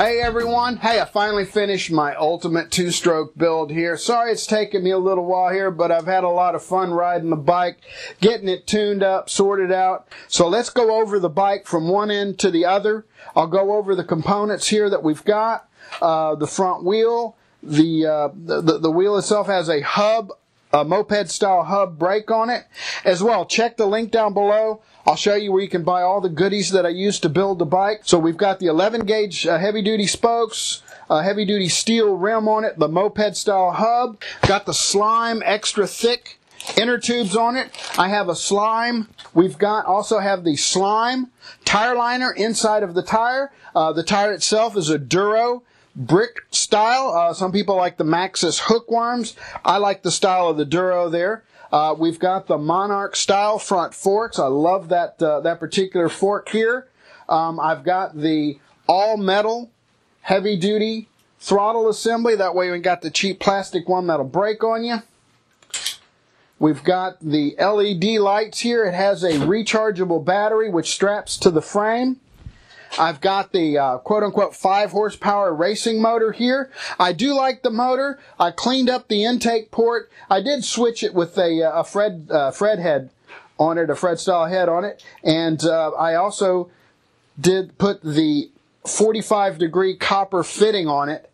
Hey everyone, hey, I finally finished my ultimate two-stroke build here. Sorry it's taken me a little while here, but I've had a lot of fun riding the bike, getting it tuned up, sorted out. So let's go over the bike from one end to the other. I'll go over the components here that we've got. The front wheel, the wheel itself has a hub, a moped-style hub brake on it as well. Check the link down below. I'll show you where you can buy all the goodies that I used to build the bike. So we've got the 11-gauge heavy-duty spokes, heavy-duty steel rim on it, the moped-style hub. Got the slime, extra thick inner tubes on it. I have a slime. We've got also the slime tire liner inside of the tire. The tire itself is a Duro brick style. Some people like the Maxis hookworms. I like the style of the Duro there. We've got the Monarch style front forks. I love that that particular fork here. I've got the all metal heavy duty throttle assembly. That way we got the cheap plastic one that'll break on you. We've got the LED lights here. It has a rechargeable battery which straps to the frame. I've got the quote-unquote 5-horsepower racing motor here. I do like the motor. I cleaned up the intake port. I did switch it with a Fred head on it, a Fred-style head on it. And I also did put the 45-degree copper fitting on it.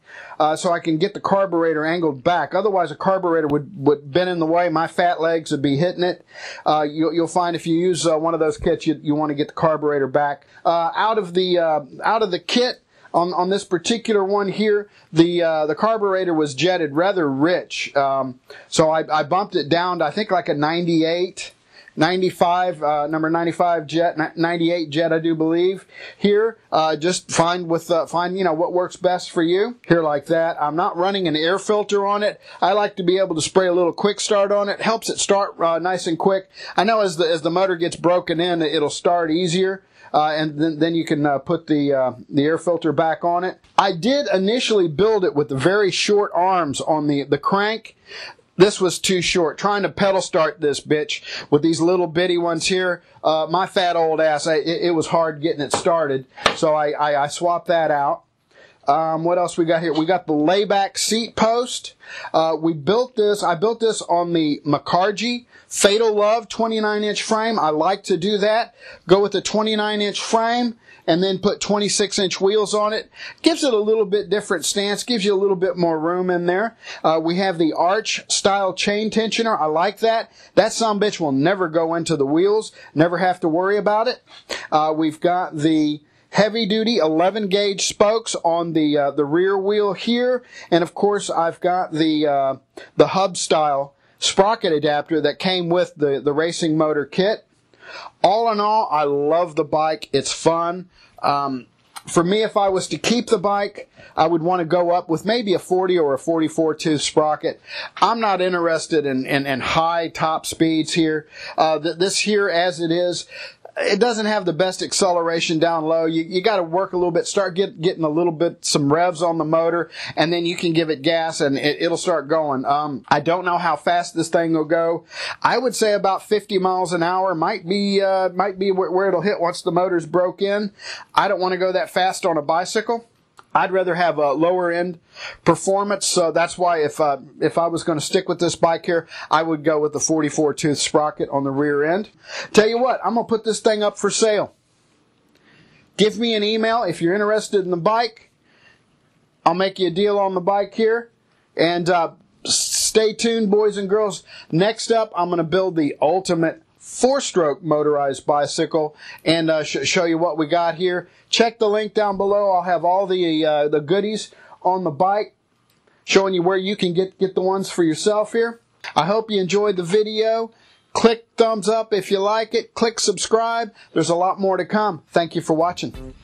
So I can get the carburetor angled back. Otherwise, a carburetor would bend in the way. My fat legs would be hitting it. You'll find if you use one of those kits, you want to get the carburetor back. Out of the kit on this particular one here, the carburetor was jetted rather rich. So I bumped it down to, I think, like a 95, number 95 jet, 98 jet, I do believe. Here, just find, you know, what works best for you. Here like that. I'm not running an air filter on it. I like to be able to spray a little quick start on it. Helps it start nice and quick. I know as the motor gets broken in, it'll start easier. And then you can put the air filter back on it. I did initially build it with the very short arms on the crank. This was too short. Trying to pedal start this bitch with these little bitty ones here. My fat old ass, it was hard getting it started. So I swapped that out. What else we got here? We got the layback seat post. I built this on the McCarji Fatal Love 29-inch frame. I like to do that. Go with the 29-inch frame and then put 26-inch wheels on it. Gives it a little bit different stance, gives you a little bit more room in there. We have the arch-style chain tensioner. I like that. That sumbitch will never go into the wheels, never have to worry about it. We've got the heavy-duty 11-gauge spokes on the rear wheel here. And, of course, I've got the hub-style sprocket adapter that came with the racing motor kit. All in all, I love the bike. It's fun. For me, if I was to keep the bike, I would want to go up with maybe a 40 or a 44-tooth sprocket. I'm not interested in high top speeds here. This here, as it is, it doesn't have the best acceleration down low. You got to work a little bit, start getting a little bit, some revs on the motor, and then you can give it gas and it'll start going. I don't know how fast this thing will go. I would say about 50 miles an hour might be where it'll hit once the motor's broke in. I don't want to go that fast on a bicycle. I'd rather have a lower end performance, so that's why if I was going to stick with this bike here, I would go with the 44-tooth sprocket on the rear end. Tell you what, I'm going to put this thing up for sale. Give me an email if you're interested in the bike. I'll make you a deal on the bike here, and stay tuned, boys and girls. Next up, I'm going to build the ultimate 4-stroke motorized bicycle and show you what we got here. Check the link down below. I'll have all the goodies on the bike, showing you where you can get the ones for yourself here. I hope you enjoyed the video. Click thumbs up if you like it. Click subscribe. There's a lot more to come. Thank you for watching.